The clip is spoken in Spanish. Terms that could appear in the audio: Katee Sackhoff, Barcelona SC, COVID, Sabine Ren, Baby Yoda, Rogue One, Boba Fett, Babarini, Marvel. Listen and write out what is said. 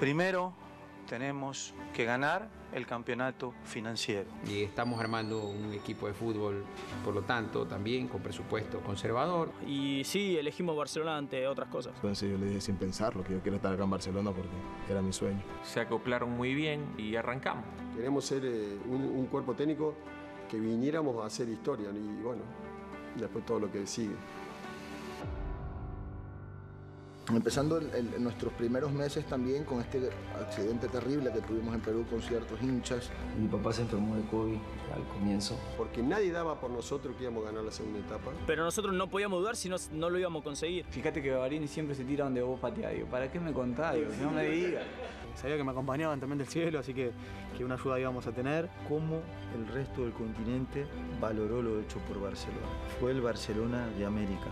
Primero, tenemos que ganar el campeonato financiero. Y estamos armando un equipo de fútbol, por lo tanto, también con presupuesto conservador. Y sí, elegimos Barcelona ante otras cosas. Entonces yo le dije sin pensarlo que yo quiero estar acá en Barcelona porque era mi sueño. Se acoplaron muy bien y arrancamos. Queremos ser un cuerpo técnico que viniéramos a hacer historia y bueno, después todo lo que sigue. Empezando nuestros primeros meses también con este accidente terrible que tuvimos en Perú con ciertos hinchas. Mi papá se enfermó de COVID al comienzo. Porque nadie daba por nosotros que íbamos a ganar la segunda etapa. Pero nosotros no podíamos dudar si no lo íbamos a conseguir. Fíjate que Babarini siempre se tira donde vos pateás. Digo, ¿para qué me contás? Digo, no me digas. Sabía que me acompañaban también del cielo, así que una ayuda íbamos a tener. ¿Cómo el resto del continente valoró lo hecho por Barcelona? Fue el Barcelona de América.